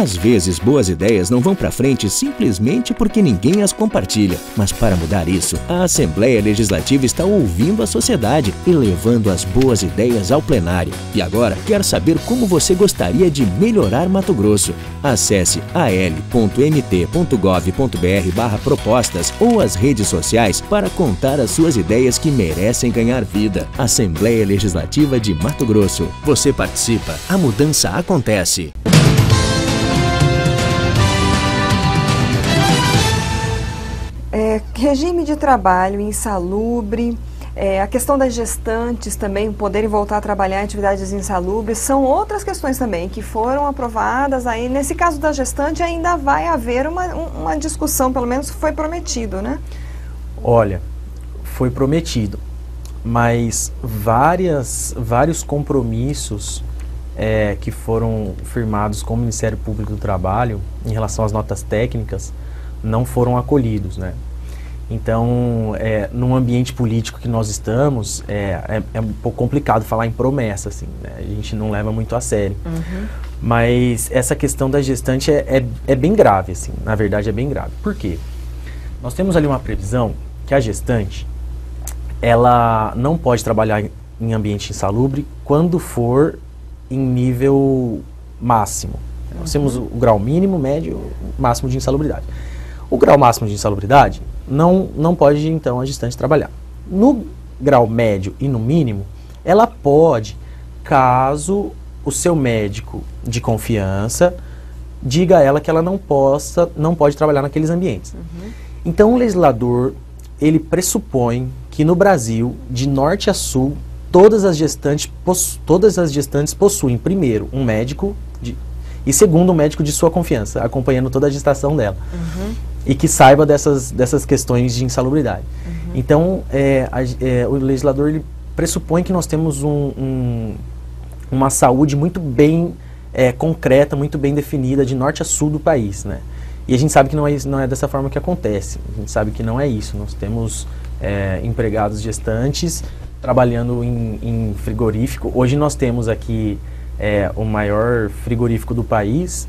Às vezes, boas ideias não vão para frente simplesmente porque ninguém as compartilha. Mas para mudar isso, a Assembleia Legislativa está ouvindo a sociedade e levando as boas ideias ao plenário. E agora, quer saber como você gostaria de melhorar Mato Grosso? Acesse al.mt.gov.br/propostas ou as redes sociais para contar as suas ideias que merecem ganhar vida. Assembleia Legislativa de Mato Grosso. Você participa, a mudança acontece. Regime de trabalho insalubre, a questão das gestantes também poderem voltar a trabalhar em atividades insalubres, são outras questões também que foram aprovadas. Aí, nesse caso da gestante, ainda vai haver uma discussão, pelo menos foi prometido, né? Olha, foi prometido, mas vários compromissos que foram firmados com o Ministério Público do Trabalho em relação às notas técnicas não foram acolhidos, né? Então, num ambiente político que nós estamos, é um pouco complicado falar em promessa, assim, né? A gente não leva muito a sério. Uhum. Mas essa questão da gestante é bem grave, assim, na verdade é bem grave. Por quê? Nós temos ali uma previsão que a gestante, ela não pode trabalhar em ambiente insalubre quando for em nível máximo. Uhum. Nós temos o grau mínimo, médio, máximo de insalubridade. O grau máximo de insalubridade não pode, então, a gestante trabalhar. No grau médio e no mínimo, ela pode, caso o seu médico de confiança diga a ela que ela não pode trabalhar naqueles ambientes. Uhum. Então, o legislador, ele pressupõe que no Brasil, de norte a sul, todas as gestantes possuem, primeiro, um médico e segundo, um médico de sua confiança, acompanhando toda a gestação dela. Uhum. E que saiba dessas questões de insalubridade. Uhum. Então, o legislador, ele pressupõe que nós temos uma saúde muito bem concreta, muito bem definida, de norte a sul do país, né? E a gente sabe que não é dessa forma que acontece. A gente sabe que não é isso. Nós temos empregados gestantes trabalhando em frigorífico. Hoje nós temos aqui o maior frigorífico do país.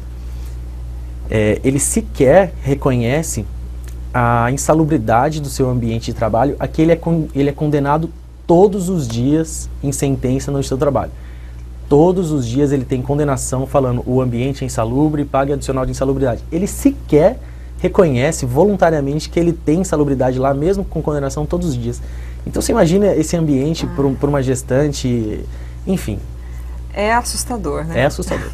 Ele sequer reconhece a insalubridade do seu ambiente de trabalho. Aqui ele é condenado todos os dias em sentença no seu trabalho. Todos os dias ele tem condenação falando o ambiente é insalubre, pague adicional de insalubridade. Ele sequer reconhece voluntariamente que ele tem insalubridade lá, mesmo com condenação todos os dias. Então você imagina esse ambiente para uma gestante, enfim... É assustador, né? É assustador.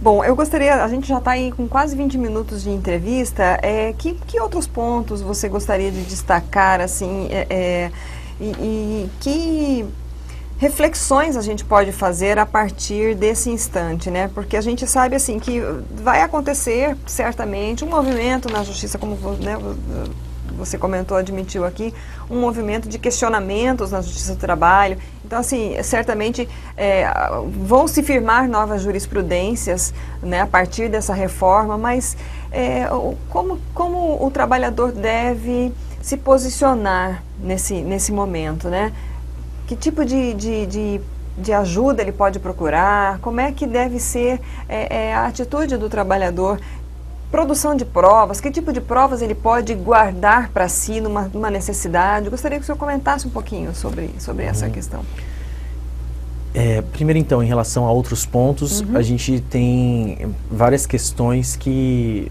Bom, eu gostaria, a gente já está aí com quase 20 minutos de entrevista, que outros pontos você gostaria de destacar, assim, e que reflexões a gente pode fazer a partir desse instante, né? Porque a gente sabe, assim, que vai acontecer, certamente, um movimento na justiça, como, né, você comentou, admitiu aqui, um movimento de questionamentos na Justiça do Trabalho. Então, assim, certamente vão se firmar novas jurisprudências, né, a partir dessa reforma, mas como o trabalhador deve se posicionar nesse momento, né? Que tipo de ajuda ele pode procurar? Como é que deve ser a atitude do trabalhador? Produção de provas, que tipo de provas ele pode guardar para si numa necessidade? Gostaria que o senhor comentasse um pouquinho sobre essa questão. Primeiro, então, em relação a outros pontos, a gente tem várias questões que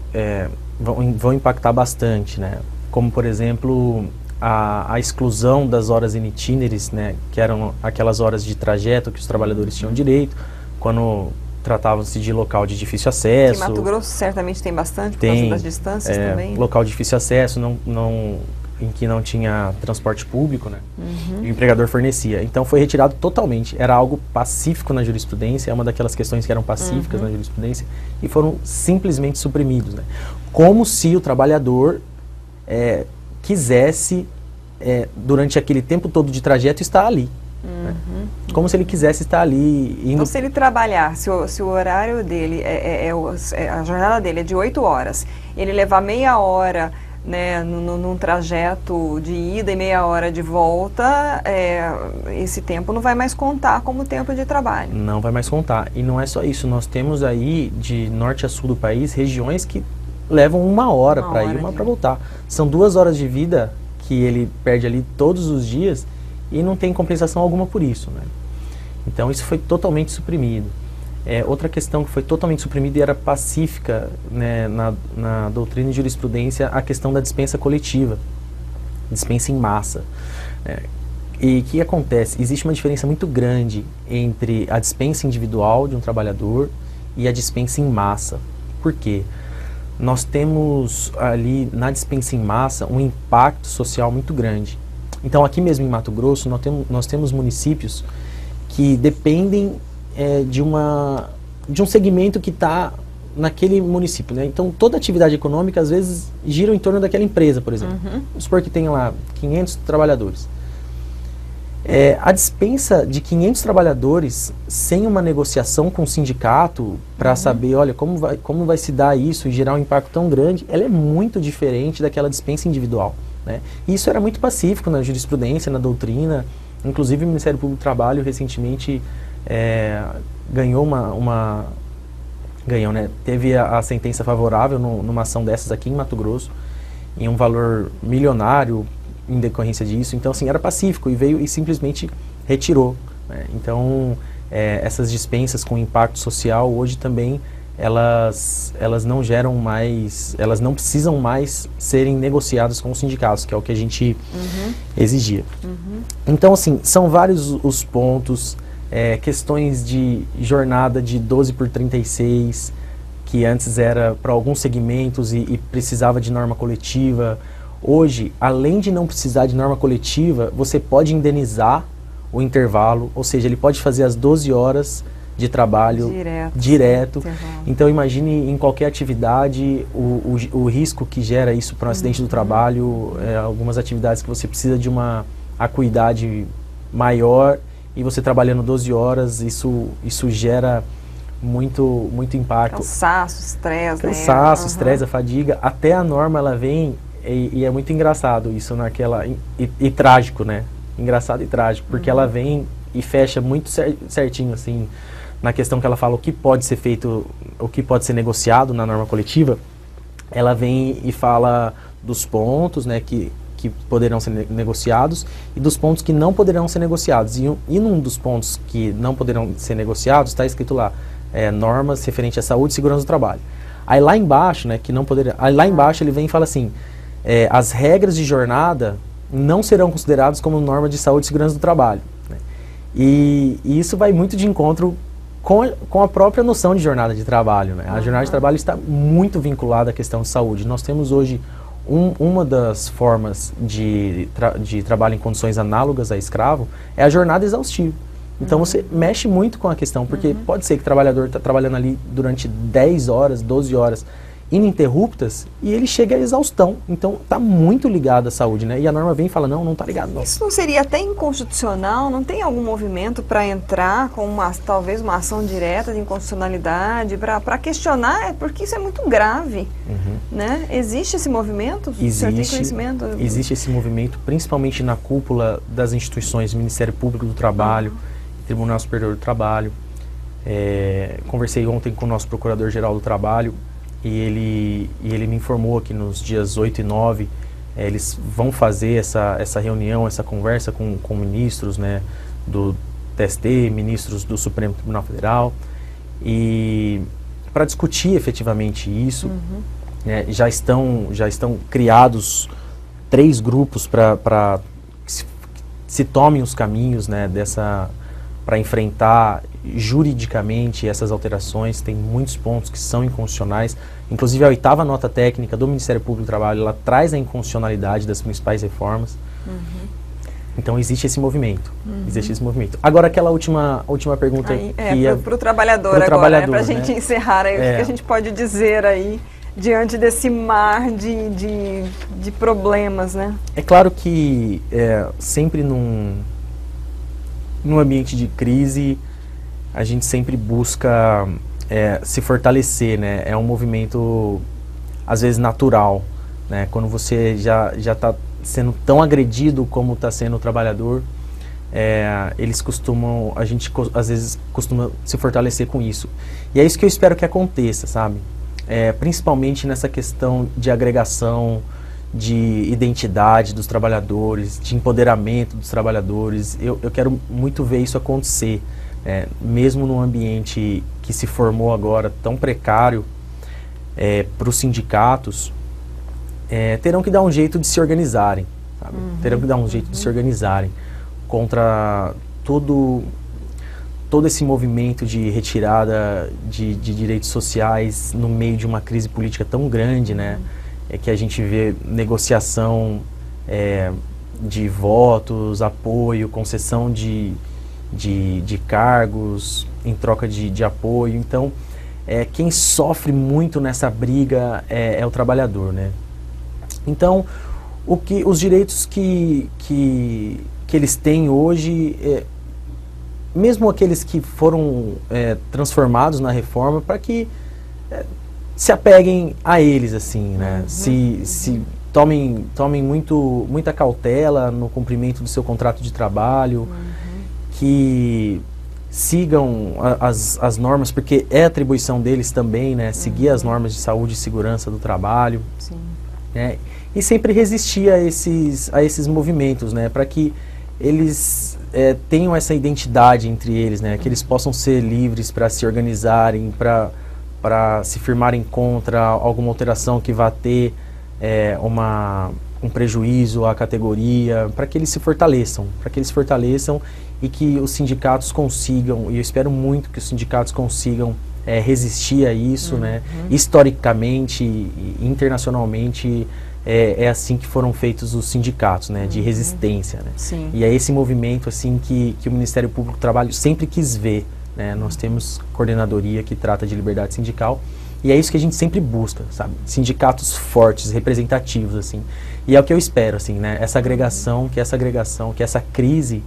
vão impactar bastante, né? Como, por exemplo, a exclusão das horas in itineri, né? Que eram aquelas horas de trajeto que os trabalhadores tinham direito, quando... tratavam-se de local de difícil acesso. Que Mato Grosso certamente tem bastante, por causa das distâncias também. Local de difícil acesso, em que não tinha transporte público, né? Uhum. E o empregador fornecia. Então foi retirado totalmente. Era algo pacífico na jurisprudência, é uma daquelas questões que eram pacíficas na jurisprudência e foram simplesmente suprimidos, né? Como se o trabalhador quisesse, durante aquele tempo todo de trajeto, estar ali. Né? Como se ele quisesse estar ali indo... Então, se ele trabalhar, se o horário dele, a jornada dele é de 8 horas, ele levar meia hora né, num trajeto de ida e meia hora de volta, esse tempo não vai mais contar como tempo de trabalho. Não vai mais contar. E não é só isso, nós temos aí, de norte a sul do país, regiões que levam uma hora para ir e uma para voltar. São 2 horas de vida que ele perde ali todos os dias e não tem compensação alguma por isso, né? Então isso foi totalmente suprimido. Outra questão que foi totalmente suprimida e era pacífica, né, na doutrina e jurisprudência, a questão da dispensa coletiva, dispensa em massa. E o que acontece? Existe uma diferença muito grande entre a dispensa individual de um trabalhador e a dispensa em massa. Por quê? Nós temos ali na dispensa em massa um impacto social muito grande. Então aqui mesmo em Mato Grosso nós temos municípios que dependem de um segmento que está naquele município, né? Então toda atividade econômica às vezes gira em torno daquela empresa, por exemplo. Uhum. Vamos supor que tem lá 500 trabalhadores. A dispensa de 500 trabalhadores sem uma negociação com o sindicato para saber, olha, como vai se dar isso e gerar um impacto tão grande, ela é muito diferente daquela dispensa individual, né? E isso era muito pacífico na jurisprudência, na doutrina. Inclusive o Ministério Público do Trabalho recentemente teve a sentença favorável numa ação dessas aqui em Mato Grosso, em um valor milionário em decorrência disso. Então assim, era pacífico e veio e simplesmente retirou, né? Então essas dispensas com impacto social hoje também elas não geram mais, elas não precisam mais serem negociadas com os sindicatos, que é o que a gente exigia. Então assim, são vários os pontos. Questões de jornada de 12/36, que antes era para alguns segmentos e precisava de norma coletiva. Hoje, além de não precisar de norma coletiva, você pode indenizar o intervalo, ou seja, ele pode fazer as 12 horas de trabalho direto. Então imagine em qualquer atividade o risco que gera isso para um acidente do trabalho, algumas atividades que você precisa de uma acuidade maior. E você trabalhando 12 horas, isso gera muito impacto. Cansaço, estresse, né? Cansaço, estresse, a fadiga. Até a norma ela vem, e é muito engraçado isso naquela... E trágico, né? Engraçado e trágico, porque ela vem e fecha muito certinho, assim, na questão que ela fala o que pode ser feito, o que pode ser negociado na norma coletiva. Ela vem e fala dos pontos, né, que poderão ser negociados e dos pontos que não poderão ser negociados. E num dos pontos que não poderão ser negociados, está escrito lá, normas referentes à saúde e segurança do trabalho. Aí lá embaixo, né, que não poderia, aí lá embaixo ele vem e fala assim, as regras de jornada não serão consideradas como norma de saúde e segurança do trabalho, né? E isso vai muito de encontro com a própria noção de jornada de trabalho, né? A jornada de trabalho está muito vinculada à questão de saúde. Nós temos hoje uma das formas de trabalho em condições análogas a escravo é a jornada exaustiva. Então você mexe muito com a questão, porque pode ser que o trabalhador está trabalhando ali durante 10 horas, 12 horas ininterruptas e ele chega à exaustão. Então está muito ligado à saúde, né? E a norma vem e fala, não está ligado. Não. Isso não seria até inconstitucional? Não tem algum movimento para entrar com talvez uma ação direta de inconstitucionalidade para questionar? Porque isso é muito grave, né? Existe esse movimento? Existe, o senhor tem conhecimento? Existe esse movimento, principalmente na cúpula das instituições, Ministério Público do Trabalho, Tribunal Superior do Trabalho. Conversei ontem com o nosso Procurador-Geral do Trabalho. E ele me informou que nos dias 8 e 9 eles vão fazer essa reunião, essa conversa com ministros, né, do TST, ministros do Supremo Tribunal Federal, e para discutir efetivamente isso. Né, já estão criados 3 grupos para que se tomem os caminhos, né, para enfrentar juridicamente essas alterações. Tem muitos pontos que são inconstitucionais. Inclusive a 8ª nota técnica do Ministério Público do Trabalho, ela traz a inconstitucionalidade das principais reformas. Então existe esse movimento, existe esse movimento. Agora aquela última pergunta aí, para o trabalhador agora, para a gente encerrar aí, o que a gente pode dizer aí diante desse mar de problemas, né? É claro que sempre num ambiente de crise a gente sempre busca se fortalecer, né? É um movimento, às vezes, natural. né? Quando você já está sendo tão agredido como está sendo o trabalhador, eles costumam, a gente às vezes costuma se fortalecer com isso. E é isso que eu espero que aconteça, sabe? Principalmente nessa questão de agregação, de identidade dos trabalhadores, de empoderamento dos trabalhadores. Eu quero muito ver isso acontecer, mesmo num ambiente que se formou agora tão precário para os sindicatos. Terão que dar um jeito de se organizarem, sabe? Uhum, terão que dar um jeito de se organizarem contra todo esse movimento de retirada de direitos sociais no meio de uma crise política tão grande, né? Que a gente vê negociação de votos, apoio, concessão de cargos em troca de apoio. Então, quem sofre muito nessa briga é o trabalhador, né? Então, os direitos que eles têm hoje, mesmo aqueles que foram transformados na reforma, para que se apeguem a eles, assim, né? Uhum. Se tomem muita cautela no cumprimento do seu contrato de trabalho, uhum. que sigam as normas, porque é atribuição deles também, né? Seguir uhum. as normas de saúde e segurança do trabalho. Sim. Né? E sempre resistir a esses movimentos, né? Para que eles tenham essa identidade entre eles, né? Que eles possam ser livres para se organizarem, para se firmarem contra alguma alteração que vá ter um prejuízo à categoria, para que eles se fortaleçam, e que os sindicatos consigam, e eu espero muito que os sindicatos consigam resistir a isso, uhum. né? Historicamente e internacionalmente é assim que foram feitos os sindicatos, né? De uhum. resistência, né? Sim. E é esse movimento assim que o Ministério Público do Trabalho sempre quis ver, né? Nós temos coordenadoria que trata de liberdade sindical e é isso que a gente sempre busca, sabe? Sindicatos fortes, representativos, assim. E é o que eu espero, assim, né? Essa agregação, que essa crise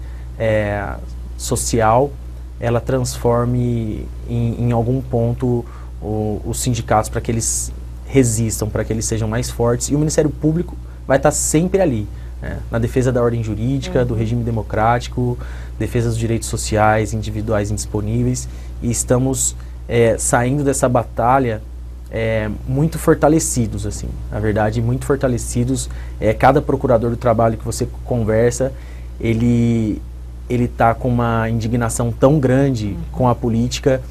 social ela transforme em algum ponto os sindicatos, para que eles resistam, para que eles sejam mais fortes. E o Ministério Público vai estar sempre ali, né? Na defesa da ordem jurídica, uhum. do regime democrático, defesa dos direitos sociais, individuais indisponíveis. E estamos saindo dessa batalha muito fortalecidos, assim, na verdade, muito fortalecidos. Cada procurador do trabalho que você conversa, ele está com uma indignação tão grande uhum. com a política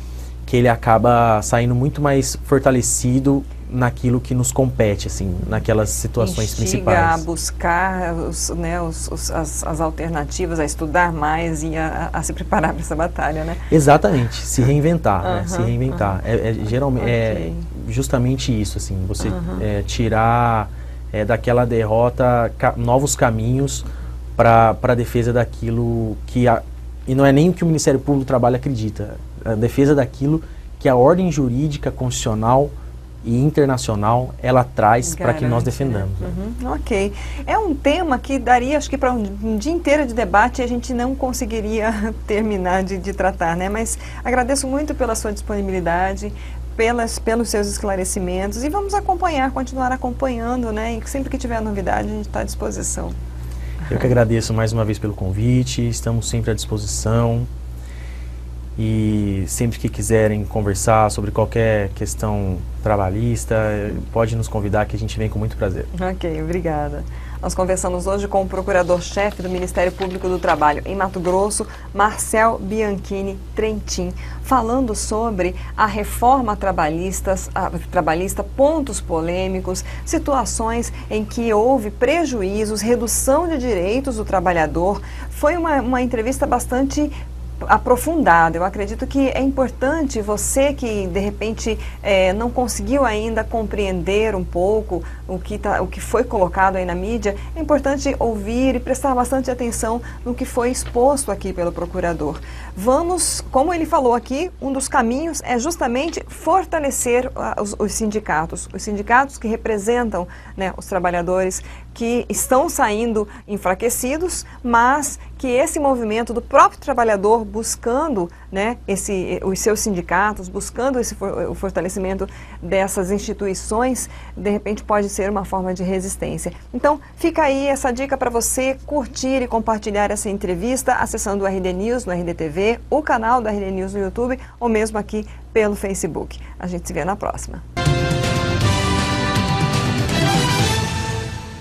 que ele acaba saindo muito mais fortalecido naquilo que nos compete, assim, naquelas situações principais. A buscar né, as alternativas, a estudar mais e a se preparar para essa batalha, né? Exatamente, se reinventar, uhum, né? Se reinventar. Uhum. Geralmente, okay. Justamente isso, assim, você uhum. Tirar daquela derrota novos caminhos para a defesa daquilo que... E não é nem o que o Ministério Público do Trabalho acredita. A defesa daquilo que a ordem jurídica, constitucional e internacional, ela traz para que nós defendamos. Né? Uhum. Ok. É um tema que daria, acho que, para um dia inteiro de debate e a gente não conseguiria terminar de tratar, né? Mas agradeço muito pela sua disponibilidade, pelos seus esclarecimentos e vamos acompanhar, continuar acompanhando, né? E sempre que tiver novidade, a gente está à disposição. Eu que agradeço mais uma vez pelo convite, estamos sempre à disposição e sempre que quiserem conversar sobre qualquer questão trabalhista, pode nos convidar que a gente vem com muito prazer. Ok, obrigada. Nós conversamos hoje com o Procurador-Chefe do Ministério Público do Trabalho em Mato Grosso, Marcel Bianchini Trentin, falando sobre a reforma trabalhista, pontos polêmicos, situações em que houve prejuízos, redução de direitos do trabalhador. Foi uma entrevista bastante aprofundada. Eu acredito que é importante você que de repente não conseguiu ainda compreender um pouco o que foi colocado aí na mídia, é importante ouvir e prestar bastante atenção no que foi exposto aqui pelo procurador. Vamos, como ele falou aqui, um dos caminhos é justamente fortalecer os sindicatos que representam, né, os trabalhadores, que estão saindo enfraquecidos, mas que esse movimento do próprio trabalhador buscando, né, os seus sindicatos, buscando o fortalecimento dessas instituições, de repente pode ser uma forma de resistência. Então, fica aí essa dica para você curtir e compartilhar essa entrevista acessando o RD News no RDTV, o canal do RD News no YouTube ou mesmo aqui pelo Facebook. A gente se vê na próxima.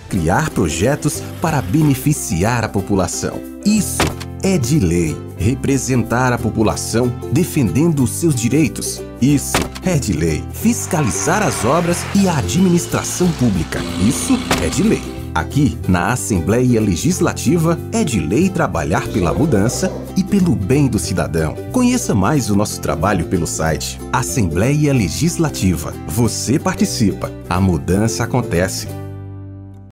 Criar projetos para beneficiar a população. Isso é de lei. Representar a população defendendo os seus direitos. Isso é de lei. Fiscalizar as obras e a administração pública. Isso é de lei. Aqui, na Assembleia Legislativa, é de lei trabalhar pela mudança e pelo bem do cidadão. Conheça mais o nosso trabalho pelo site Assembleia Legislativa. Você participa. A mudança acontece.